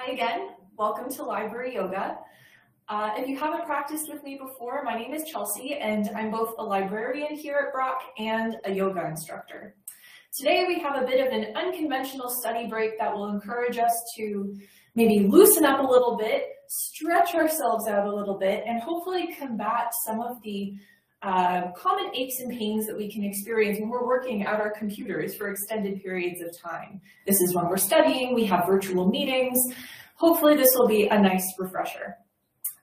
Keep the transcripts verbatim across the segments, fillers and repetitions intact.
Hi again, welcome to Library Yoga. Uh, if you haven't practiced with me before, my name is Chelsea and I'm both a librarian here at Brock and a yoga instructor. Today we have a bit of an unconventional study break that will encourage us to maybe loosen up a little bit, stretch ourselves out a little bit, and hopefully combat some of the uh, common aches and pains that we can experience when we're working at our computers for extended periods of time. This is when we're studying, we have virtual meetings. Hopefully this will be a nice refresher.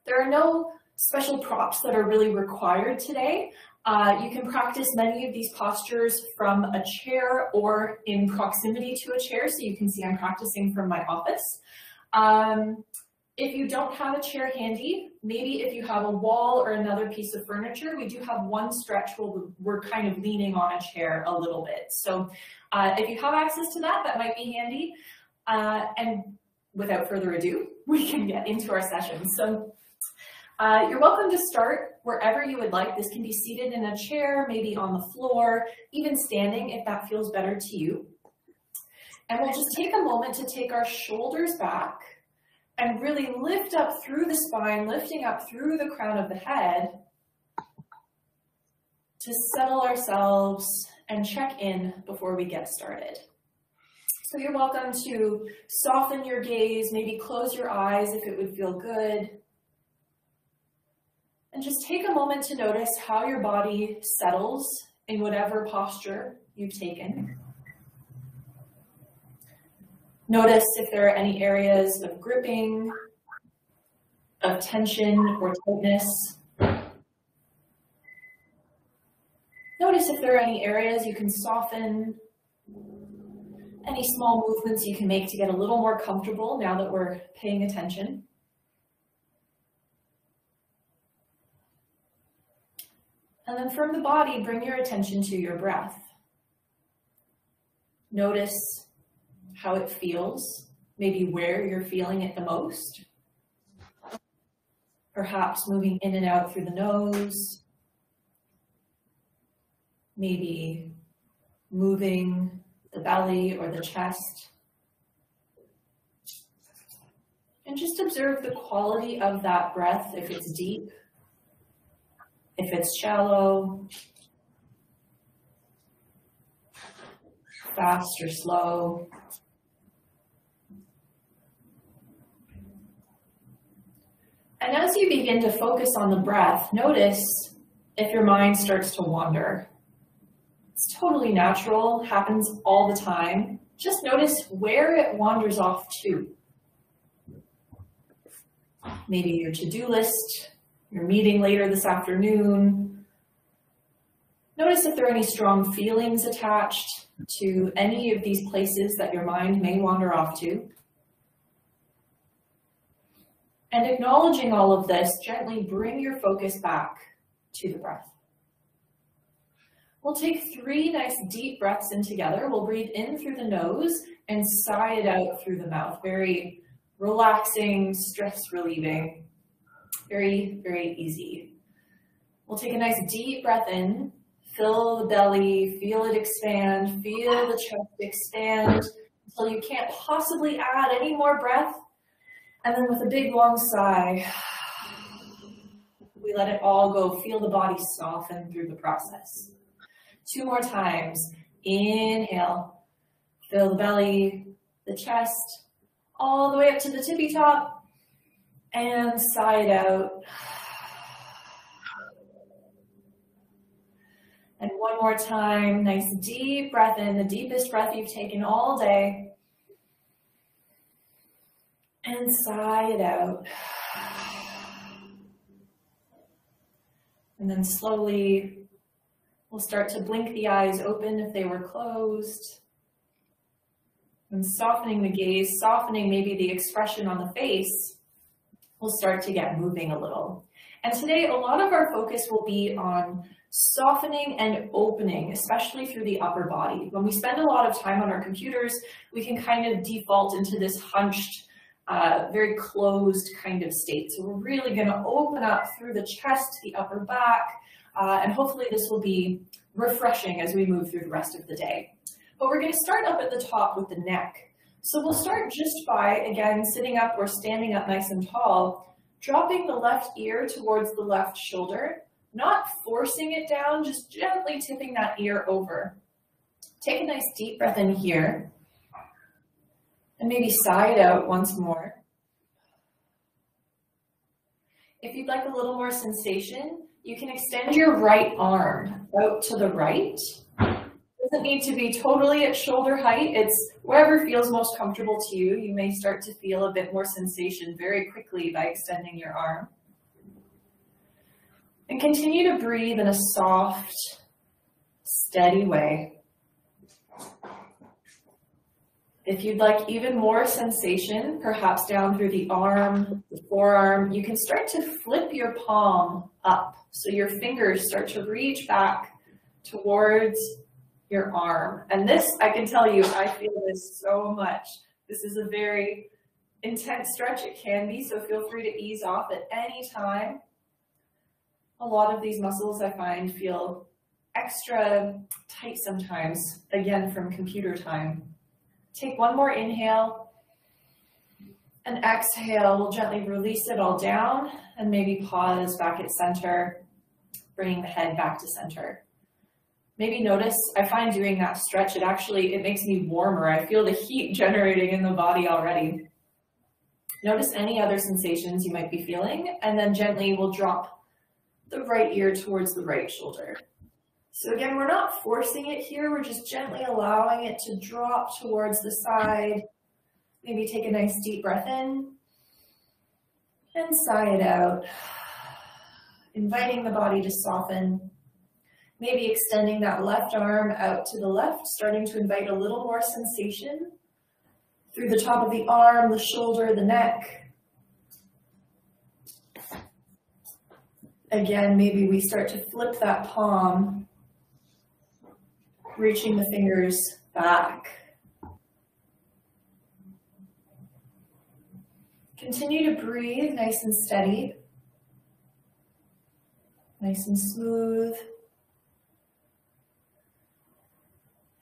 There are no special props that are really required today. Uh, you can practice many of these postures from a chair or in proximity to a chair. So you can see I'm practicing from my office. Um, if you don't have a chair handy, maybe if you have a wall or another piece of furniture, we do have one stretch where we're kind of leaning on a chair a little bit. So uh, if you have access to that, that might be handy. Uh, and without further ado, we can get into our session. So. Uh, you're welcome to start wherever you would like. This can be seated in a chair, maybe on the floor, even standing if that feels better to you. And we'll just take a moment to take our shoulders back and really lift up through the spine, lifting up through the crown of the head to settle ourselves and check in before we get started. So you're welcome to soften your gaze, maybe close your eyes if it would feel good. And just take a moment to notice how your body settles in whatever posture you've taken. Notice if there are any areas of gripping, of tension or tightness. Notice if there are any areas you can soften, any small movements you can make to get a little more comfortable now that we're paying attention. And then from the body, bring your attention to your breath. Notice how it feels, maybe where you're feeling it the most. Perhaps moving in and out through the nose. Maybe moving the belly or the chest. And just observe the quality of that breath, if it's deep, if it's shallow, fast or slow. And as you begin to focus on the breath, notice if your mind starts to wander. It's totally natural, happens all the time. Just notice where it wanders off to. Maybe your to-do list, your meeting later this afternoon. Notice if there are any strong feelings attached to any of these places that your mind may wander off to. And acknowledging all of this, gently bring your focus back to the breath. We'll take three nice deep breaths in together. We'll breathe in through the nose and sigh it out through the mouth. Very relaxing, stress relieving. Very, very easy. We'll take a nice deep breath in, fill the belly, feel it expand, feel the chest expand until you can't possibly add any more breath. And then with a big long sigh, we let it all go. Feel the body soften through the process. Two more times. Inhale, fill the belly, the chest, all the way up to the tippy top. And sigh it out. And one more time, nice deep breath in, the deepest breath you've taken all day. And sigh it out. And then slowly, we'll start to blink the eyes open if they were closed. And softening the gaze, softening maybe the expression on the face. We'll start to get moving a little. And today, a lot of our focus will be on softening and opening, especially through the upper body. When we spend a lot of time on our computers, we can kind of default into this hunched, uh, very closed kind of state. So we're really going to open up through the chest, the upper back, uh, and hopefully this will be refreshing as we move through the rest of the day. But we're going to start up at the top with the neck. So we'll start just by, again, sitting up or standing up nice and tall, dropping the left ear towards the left shoulder, not forcing it down, just gently tipping that ear over. Take a nice deep breath in here, and maybe sigh it out once more. If you'd like a little more sensation, you can extend your right arm out to the right. It doesn't need to be totally at shoulder height. It's wherever feels most comfortable to you. You may start to feel a bit more sensation very quickly by extending your arm. And continue to breathe in a soft, steady way. If you'd like even more sensation, perhaps down through the arm, the forearm, you can start to flip your palm up so your fingers start to reach back towards your arm. And this, I can tell you, I feel this so much. This is a very intense stretch, it can be, so feel free to ease off at any time. A lot of these muscles I find feel extra tight sometimes, again, from computer time. Take one more inhale and exhale. We'll gently release it all down and maybe pause back at center, bringing the head back to center. Maybe notice, I find doing that stretch, it actually, it makes me warmer. I feel the heat generating in the body already. Notice any other sensations you might be feeling, and then gently we'll drop the right ear towards the right shoulder. So again, we're not forcing it here, we're just gently allowing it to drop towards the side. Maybe take a nice deep breath in and sigh it out, inviting the body to soften. Maybe extending that left arm out to the left, starting to invite a little more sensation through the top of the arm, the shoulder, the neck. Again, maybe we start to flip that palm, reaching the fingers back. Continue to breathe nice and steady, nice and smooth.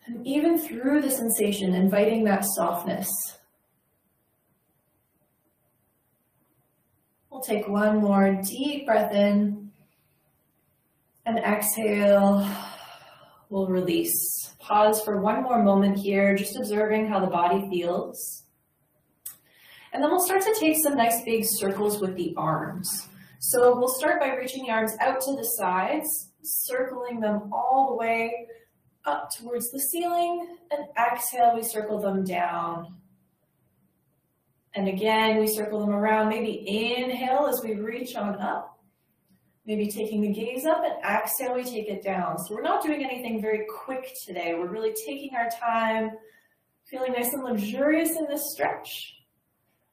And even through the sensation, inviting that softness. We'll take one more deep breath in and exhale. We'll release. Pause for one more moment here, just observing how the body feels. And then we'll start to take some nice big circles with the arms. So we'll start by reaching the arms out to the sides, circling them all the way up towards the ceiling, and exhale, we circle them down. And again, we circle them around. Maybe inhale as we reach on up. Maybe taking the gaze up, and exhale, we take it down. So we're not doing anything very quick today. We're really taking our time, feeling nice and luxurious in this stretch.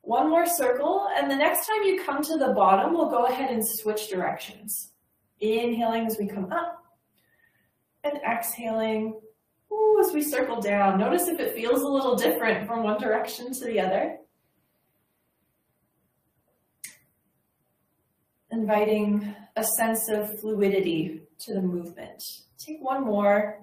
One more circle, and the next time you come to the bottom, we'll go ahead and switch directions. Inhaling as we come up, and exhaling, ooh, as we circle down. Notice if it feels a little different from one direction to the other. Inviting a sense of fluidity to the movement. Take one more.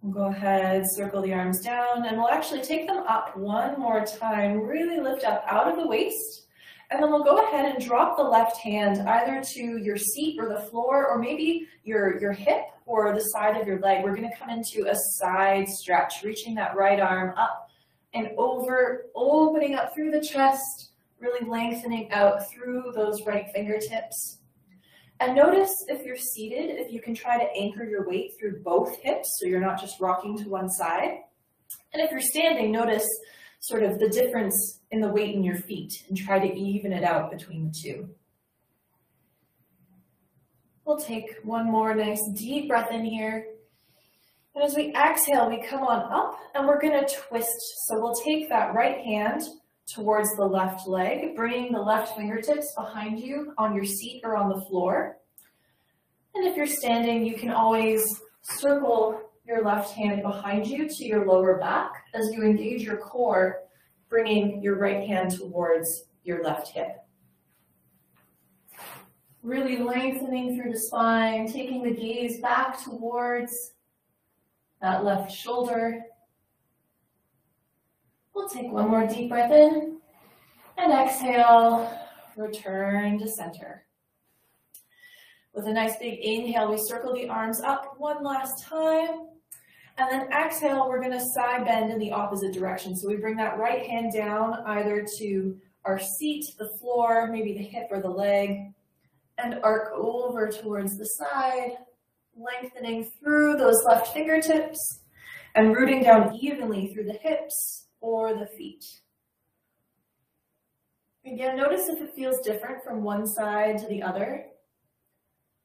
We'll go ahead, circle the arms down, and we'll actually take them up one more time. Really lift up out of the waist, and then we'll go ahead and drop the left hand either to your seat or the floor, or maybe your, your hip or the side of your leg. We're going to come into a side stretch, reaching that right arm up and over, opening up through the chest, really lengthening out through those right fingertips. And notice if you're seated, if you can try to anchor your weight through both hips, so you're not just rocking to one side. And if you're standing, notice sort of the difference in the weight in your feet and try to even it out between the two. We'll take one more nice deep breath in here. And as we exhale, we come on up and we're gonna twist. So we'll take that right hand towards the left leg, bringing the left fingertips behind you on your seat or on the floor. And if you're standing, you can always circle your left hand behind you to your lower back as you engage your core, bringing your right hand towards your left hip. Really lengthening through the spine, taking the gaze back towards that left shoulder. We'll take one more deep breath in and exhale, return to center. With a nice big inhale, we circle the arms up one last time. And then exhale, we're gonna side bend in the opposite direction. So we bring that right hand down either to our seat, the floor, maybe the hip or the leg, and arc over towards the side, lengthening through those left fingertips and rooting down evenly through the hips or the feet. Again, notice if it feels different from one side to the other.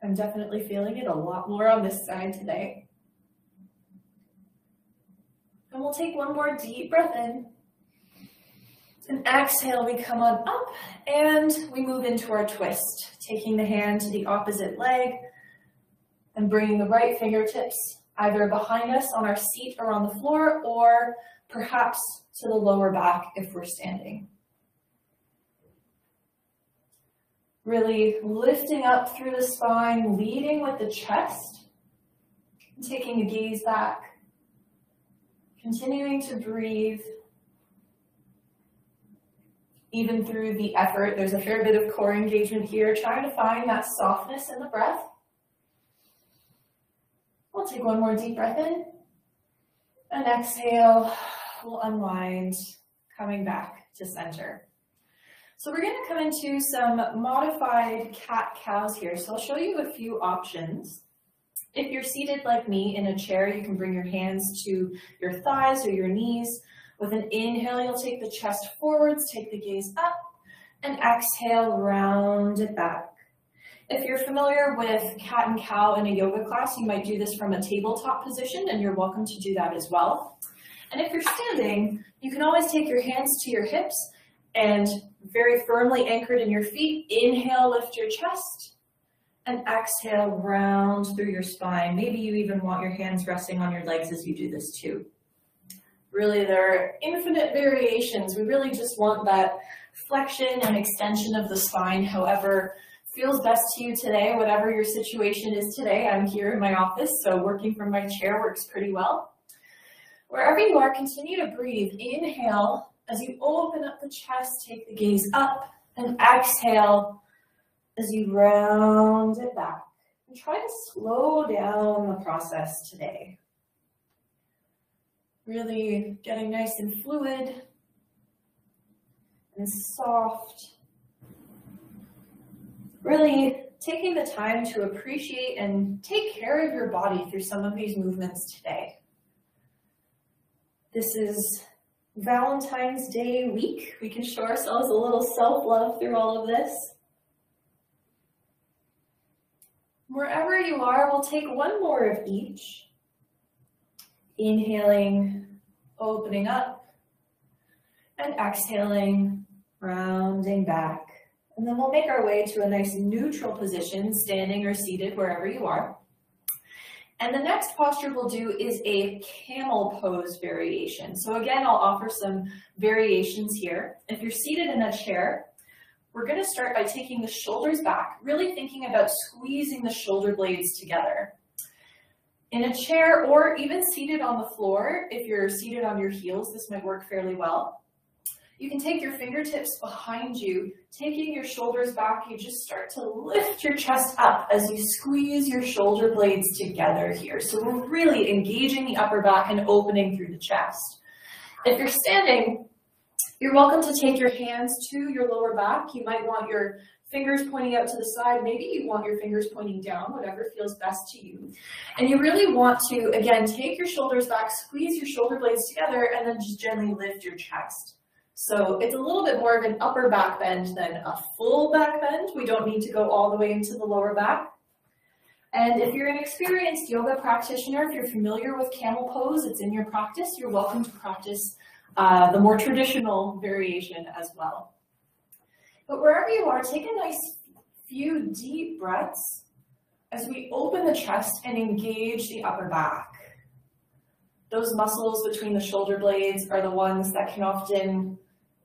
I'm definitely feeling it a lot more on this side today. And we'll take one more deep breath in. And exhale, we come on up and we move into our twist, taking the hand to the opposite leg and bringing the right fingertips either behind us on our seat or on the floor, or perhaps to the lower back if we're standing. Really lifting up through the spine, leading with the chest, taking the gaze back, continuing to breathe. Even through the effort, there's a fair bit of core engagement here, trying to find that softness in the breath. We'll take one more deep breath in, and exhale, we'll unwind, coming back to center. So we're gonna come into some modified cat-cows here. So I'll show you a few options. If you're seated like me in a chair, you can bring your hands to your thighs or your knees. With an inhale, you'll take the chest forwards, take the gaze up, and exhale, round it back. If you're familiar with cat and cow in a yoga class, you might do this from a tabletop position, and you're welcome to do that as well. And if you're standing, you can always take your hands to your hips and very firmly anchored in your feet, inhale, lift your chest, and exhale, round through your spine. Maybe you even want your hands resting on your legs as you do this too. Really, there are infinite variations. We really just want that flexion and extension of the spine, however feels best to you today, whatever your situation is today. I'm here in my office, so working from my chair works pretty well. Wherever you are, continue to breathe. Inhale, as you open up the chest, take the gaze up, and exhale as you round it back. And try to slow down the process today. Really getting nice and fluid and soft. Really taking the time to appreciate and take care of your body through some of these movements today. This is Valentine's Day week. We can show ourselves a little self-love through all of this. Wherever you are, we'll take one more of each. Inhaling, opening up, and exhaling, rounding back. And then we'll make our way to a nice neutral position, standing or seated, wherever you are. And the next posture we'll do is a camel pose variation. So again, I'll offer some variations here. If you're seated in a chair, we're gonna start by taking the shoulders back, really thinking about squeezing the shoulder blades together. In a chair or even seated on the floor, if you're seated on your heels, this might work fairly well. You can take your fingertips behind you, taking your shoulders back. You just start to lift your chest up as you squeeze your shoulder blades together here. So we're really engaging the upper back and opening through the chest. If you're standing, you're welcome to take your hands to your lower back. You might want your fingers pointing out to the side. Maybe you want your fingers pointing down, whatever feels best to you. And you really want to, again, take your shoulders back, squeeze your shoulder blades together, and then just gently lift your chest. So it's a little bit more of an upper back bend than a full back bend. We don't need to go all the way into the lower back. And if you're an experienced yoga practitioner, if you're familiar with camel pose, it's in your practice, you're welcome to practice Uh, the more traditional variation as well. But wherever you are, take a nice few deep breaths as we open the chest and engage the upper back. Those muscles between the shoulder blades are the ones that can often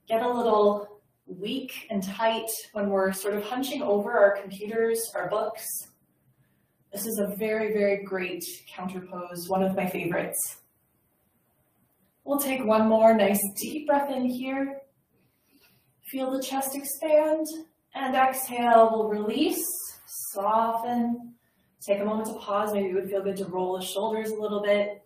get a little weak and tight when we're sort of hunching over our computers, our books. This is a very, very great counterpose, one of my favorites. We'll take one more nice deep breath in here. Feel the chest expand, and exhale, we'll release, soften. Take a moment to pause. Maybe it would feel good to roll the shoulders a little bit.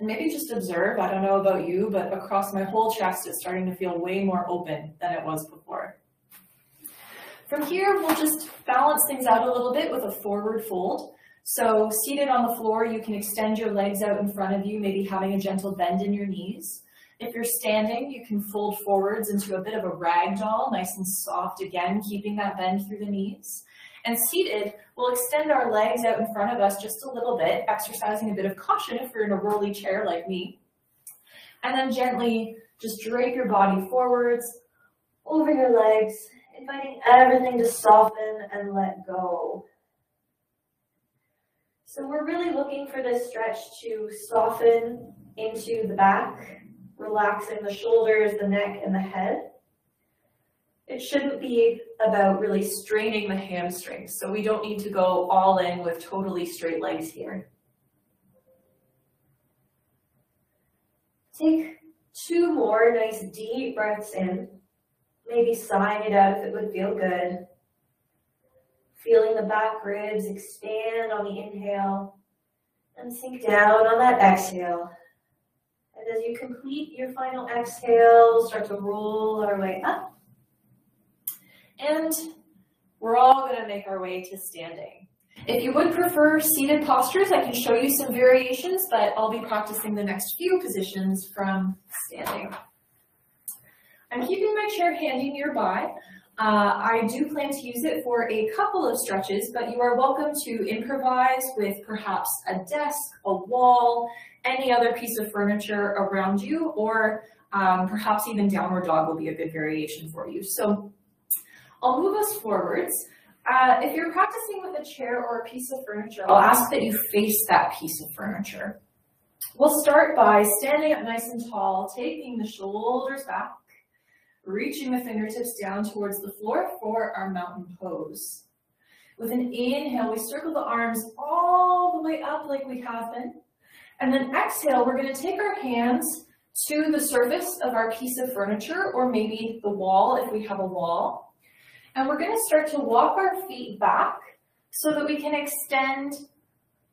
And maybe just observe, I don't know about you, but across my whole chest, it's starting to feel way more open than it was before. From here, we'll just balance things out a little bit with a forward fold. So seated on the floor, you can extend your legs out in front of you, maybe having a gentle bend in your knees. If you're standing, you can fold forwards into a bit of a ragdoll, nice and soft again, keeping that bend through the knees. And seated, we'll extend our legs out in front of us just a little bit, exercising a bit of caution if you're in a rolly chair like me. And then gently just drape your body forwards over your legs, inviting everything to soften and let go. So we're really looking for this stretch to soften into the back, relaxing the shoulders, the neck, and the head. It shouldn't be about really straining the hamstrings, so we don't need to go all in with totally straight legs here. Take two more nice deep breaths in, maybe sighing it out if it would feel good. Feeling the back ribs expand on the inhale and sink down on that exhale. And as you complete your final exhale, we'll start to roll our way up. And we're all going to make our way to standing. If you would prefer seated postures, I can show you some variations, but I'll be practicing the next few positions from standing. I'm keeping my chair handy nearby. Uh, I do plan to use it for a couple of stretches, but you are welcome to improvise with perhaps a desk, a wall, any other piece of furniture around you, or um, perhaps even downward dog will be a good variation for you. So I'll move us forwards. Uh, if you're practicing with a chair or a piece of furniture, I'll ask that you face that piece of furniture. We'll start by standing up nice and tall, taking the shoulders back, reaching the fingertips down towards the floor for our mountain pose. With an inhale, we circle the arms all the way up like we have been. And then exhale, we're going to take our hands to the surface of our piece of furniture, or maybe the wall if we have a wall. And we're going to start to walk our feet back so that we can extend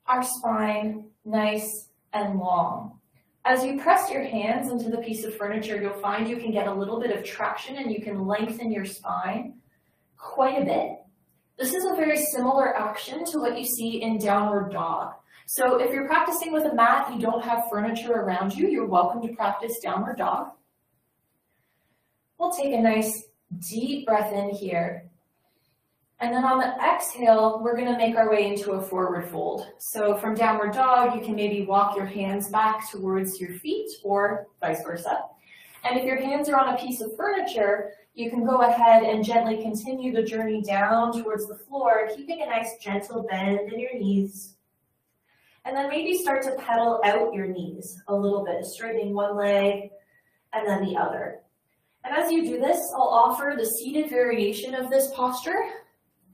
our spine nice and long. As you press your hands into the piece of furniture, you'll find you can get a little bit of traction and you can lengthen your spine quite a bit. This is a very similar action to what you see in downward dog. So if you're practicing with a mat, you don't have furniture around you, you're welcome to practice downward dog. We'll take a nice deep breath in here. And then on the exhale, we're going to make our way into a forward fold. So from downward dog, you can maybe walk your hands back towards your feet or vice versa. And if your hands are on a piece of furniture, you can go ahead and gently continue the journey down towards the floor, keeping a nice gentle bend in your knees. And then maybe start to pedal out your knees a little bit, straightening one leg and then the other. And as you do this, I'll offer the seated variation of this posture.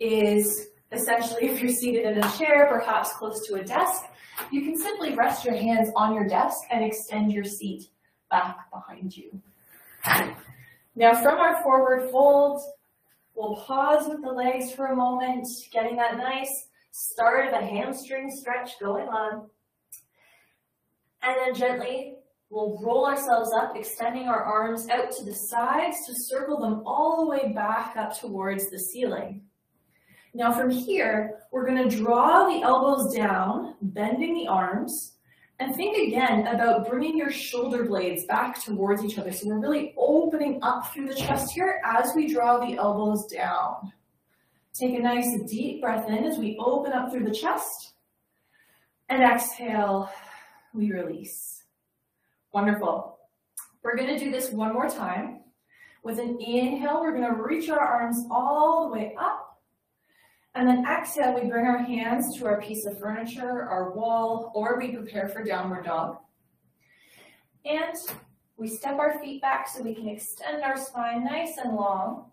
Is essentially if you're seated in a chair, perhaps close to a desk, you can simply rest your hands on your desk and extend your seat back behind you. Now from our forward fold, we'll pause with the legs for a moment, getting that nice start of a hamstring stretch going on. And then gently, we'll roll ourselves up, extending our arms out to the sides to circle them all the way back up towards the ceiling. Now from here, we're going to draw the elbows down, bending the arms, and think again about bringing your shoulder blades back towards each other. So we're really opening up through the chest here as we draw the elbows down. Take a nice deep breath in as we open up through the chest, and exhale, we release. Wonderful. We're going to do this one more time. With an inhale, we're going to reach our arms all the way up. And then exhale, we bring our hands to our piece of furniture, our wall, or we prepare for downward dog. And we step our feet back so we can extend our spine nice and long.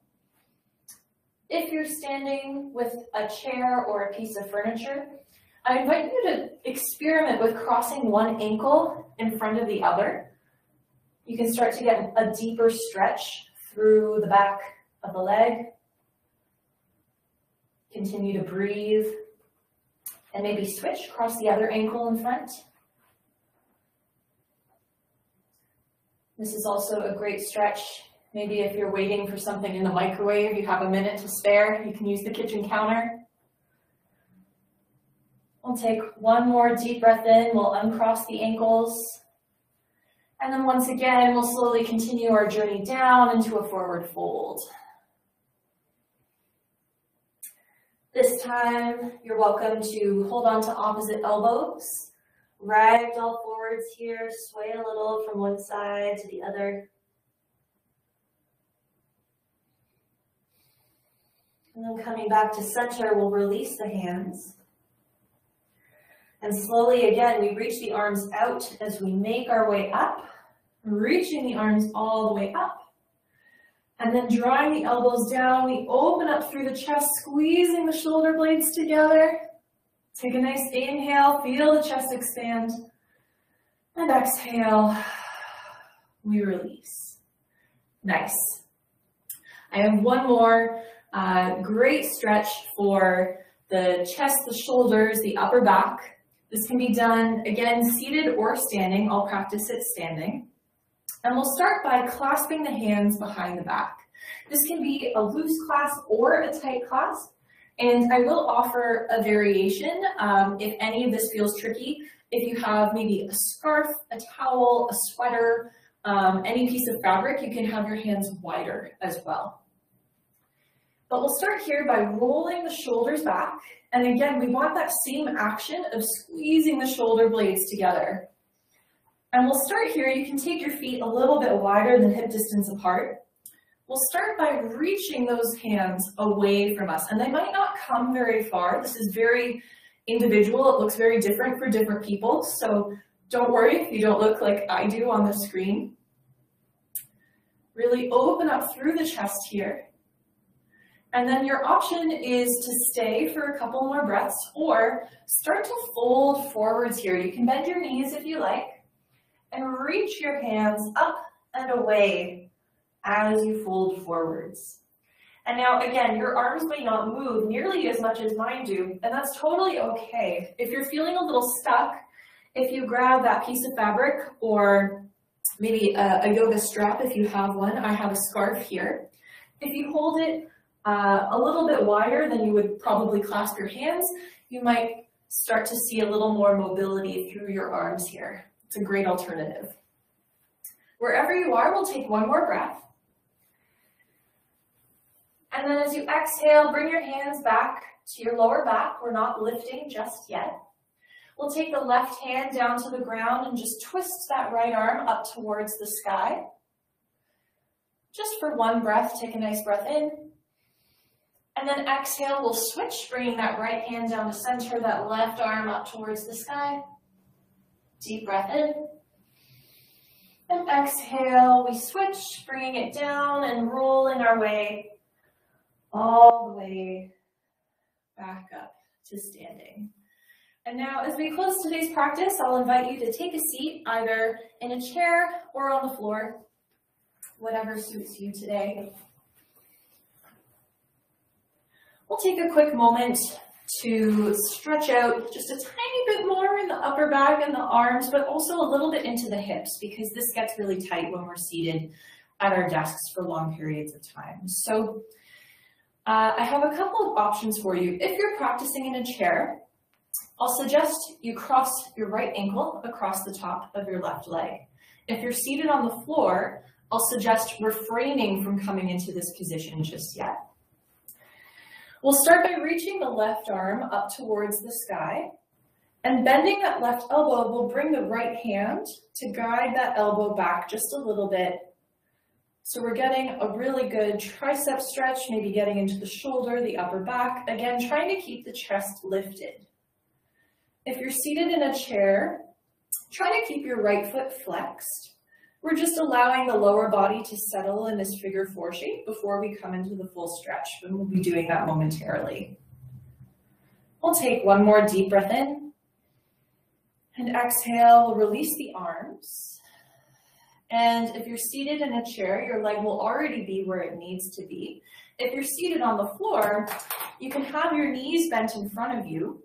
If you're standing with a chair or a piece of furniture, I invite you to experiment with crossing one ankle in front of the other. You can start to get a deeper stretch through the back of the leg. Continue to breathe. And maybe switch, cross the other ankle in front. This is also a great stretch. Maybe if you're waiting for something in the microwave, you have a minute to spare, you can use the kitchen counter. We'll take one more deep breath in, we'll uncross the ankles. And then once again, we'll slowly continue our journey down into a forward fold. This time, you're welcome to hold on to opposite elbows. Ragdoll forwards here, sway a little from one side to the other. And then coming back to center, we'll release the hands. And slowly again, we reach the arms out as we make our way up, reaching the arms all the way up. And then drawing the elbows down, we open up through the chest, squeezing the shoulder blades together. Take a nice inhale, feel the chest expand. And exhale, we release. Nice. I have one more uh, great stretch for the chest, the shoulders, the upper back. This can be done, again, seated or standing. I'll practice it standing. And we'll start by clasping the hands behind the back. This can be a loose clasp or a tight clasp. And I will offer a variation um, if any of this feels tricky. If you have maybe a scarf, a towel, a sweater, um, any piece of fabric, you can have your hands wider as well. But we'll start here by rolling the shoulders back. And again, we want that same action of squeezing the shoulder blades together. And we'll start here, you can take your feet a little bit wider than hip distance apart. We'll start by reaching those hands away from us, and they might not come very far. This is very individual, it looks very different for different people, so don't worry if you don't look like I do on the screen. Really open up through the chest here. And then your option is to stay for a couple more breaths or start to fold forwards here. You can bend your knees if you like. And reach your hands up and away as you fold forwards. And now again, your arms may not move nearly as much as mine do, and that's totally okay. If you're feeling a little stuck, if you grab that piece of fabric or maybe a, a yoga strap if you have one, I have a scarf here. If you hold it uh, a little bit wider than you would probably clasp your hands, you might start to see a little more mobility through your arms here. It's a great alternative. Wherever you are, we'll take one more breath. And then as you exhale, bring your hands back to your lower back. We're not lifting just yet. We'll take the left hand down to the ground and just twist that right arm up towards the sky. Just for one breath, take a nice breath in. And then exhale, we'll switch, bringing that right hand down to center, that left arm up towards the sky. Deep breath in, and exhale, we switch, bringing it down and rolling our way all the way back up to standing. And now as we close today's practice, I'll invite you to take a seat either in a chair or on the floor, whatever suits you today. We'll take a quick moment to stretch out just a tiny bit more in the upper back and the arms, but also a little bit into the hips, because this gets really tight when we're seated at our desks for long periods of time. So uh, I have a couple of options for you. If you're practicing in a chair, I'll suggest you cross your right ankle across the top of your left leg. If you're seated on the floor, I'll suggest refraining from coming into this position just yet. We'll start by reaching the left arm up towards the sky, and bending that left elbow, we'll bring the right hand to guide that elbow back just a little bit. So we're getting a really good tricep stretch, maybe getting into the shoulder, the upper back. Again, trying to keep the chest lifted. If you're seated in a chair, try to keep your right foot flexed. We're just allowing the lower body to settle in this figure four shape before we come into the full stretch, and we'll be doing that momentarily. We'll take one more deep breath in, and exhale, release the arms. And if you're seated in a chair, your leg will already be where it needs to be. If you're seated on the floor, you can have your knees bent in front of you,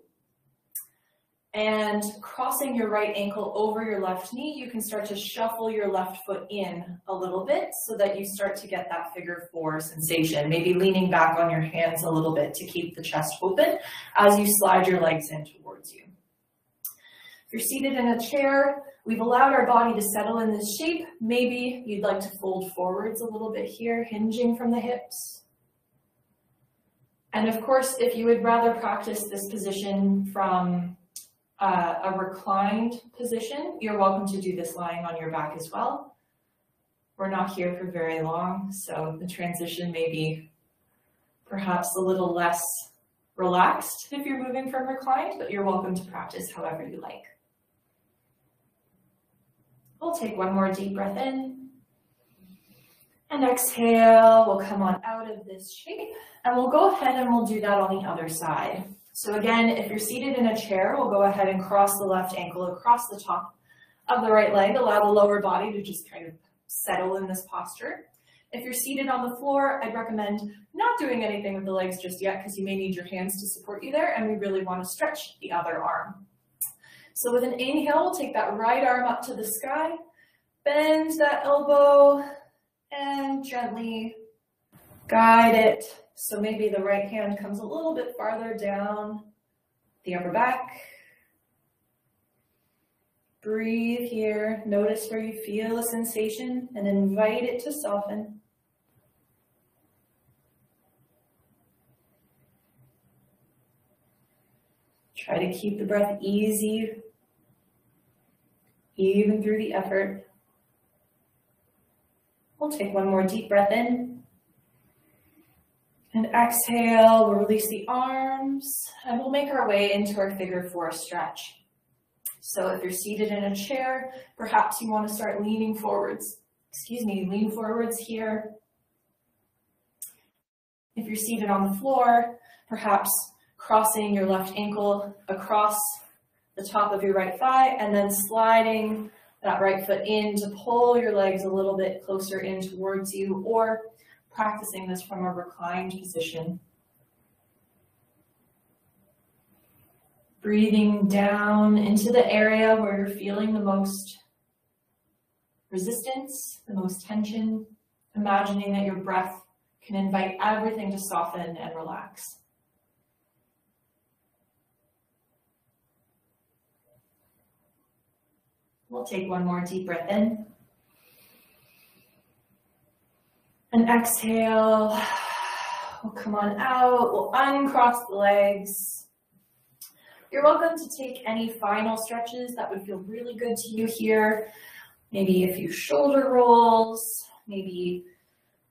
and crossing your right ankle over your left knee, you can start to shuffle your left foot in a little bit so that you start to get that figure four sensation, maybe leaning back on your hands a little bit to keep the chest open as you slide your legs in towards you. If you're seated in a chair, we've allowed our body to settle in this shape. Maybe you'd like to fold forwards a little bit here, hinging from the hips. And of course, if you would rather practice this position from Uh, a reclined position, you're welcome to do this lying on your back as well. We're not here for very long, so the transition may be perhaps a little less relaxed if you're moving from reclined, but you're welcome to practice however you like. We'll take one more deep breath in and exhale. We'll come on out of this shape and we'll go ahead and we'll do that on the other side. So again, if you're seated in a chair, we'll go ahead and cross the left ankle across the top of the right leg, allow the lower body to just kind of settle in this posture. If you're seated on the floor, I'd recommend not doing anything with the legs just yet because you may need your hands to support you there, and we really want to stretch the other arm. So with an inhale, we'll take that right arm up to the sky, bend that elbow, and gently guide it. So maybe the right hand comes a little bit farther down the upper back. Breathe here. Notice where you feel a sensation and invite it to soften. Try to keep the breath easy, even through the effort. We'll take one more deep breath in. And exhale, we'll release the arms and we'll make our way into our figure four stretch. So if you're seated in a chair, perhaps you want to start leaning forwards. Excuse me, lean forwards here. If you're seated on the floor, perhaps crossing your left ankle across the top of your right thigh and then sliding that right foot in to pull your legs a little bit closer in towards you, or practicing this from a reclined position. Breathing down into the area where you're feeling the most resistance, the most tension, imagining that your breath can invite everything to soften and relax. We'll take one more deep breath in. And exhale, we'll come on out, we'll uncross the legs. You're welcome to take any final stretches that would feel really good to you here. Maybe a few shoulder rolls, maybe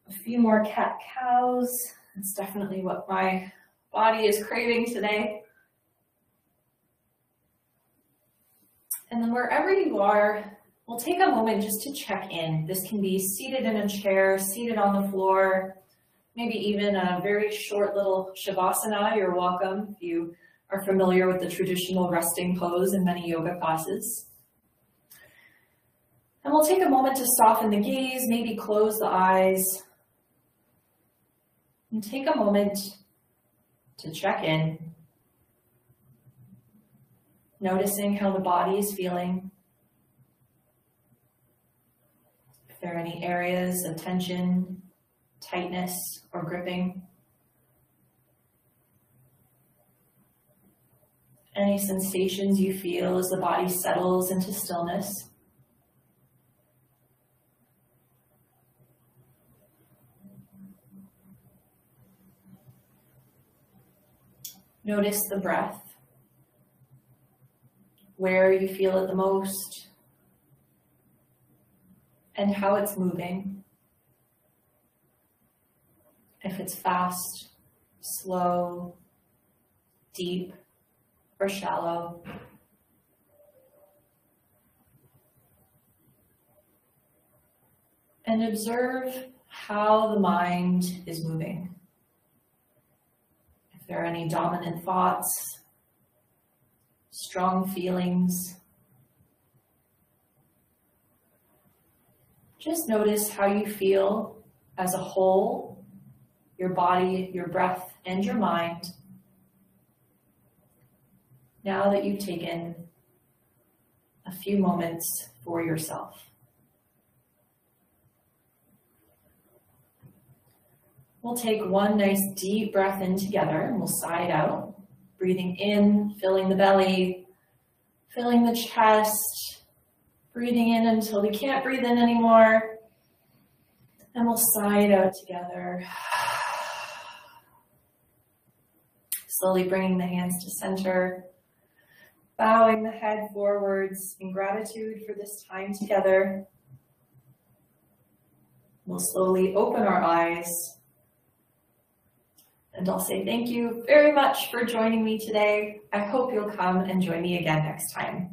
a few more cat-cows. That's definitely what my body is craving today. And then wherever you are, we'll take a moment just to check in. This can be seated in a chair, seated on the floor, maybe even a very short little shavasana. You're welcome if you are familiar with the traditional resting pose in many yoga classes. And we'll take a moment to soften the gaze, maybe close the eyes, and take a moment to check in, noticing how the body is feeling. If there are any areas of tension, tightness, or gripping, any sensations you feel as the body settles into stillness. Notice the breath, where you feel it the most, and how it's moving, if it's fast, slow, deep, or shallow. And observe how the mind is moving. If there are any dominant thoughts, strong feelings, just notice how you feel as a whole, your body, your breath, and your mind, now that you've taken a few moments for yourself. We'll take one nice deep breath in together and we'll sigh it out. Breathing in, filling the belly, filling the chest, breathing in until we can't breathe in anymore. And we'll sigh it out together. Slowly bringing the hands to center, bowing the head forwards in gratitude for this time together. We'll slowly open our eyes. And I'll say thank you very much for joining me today. I hope you'll come and join me again next time.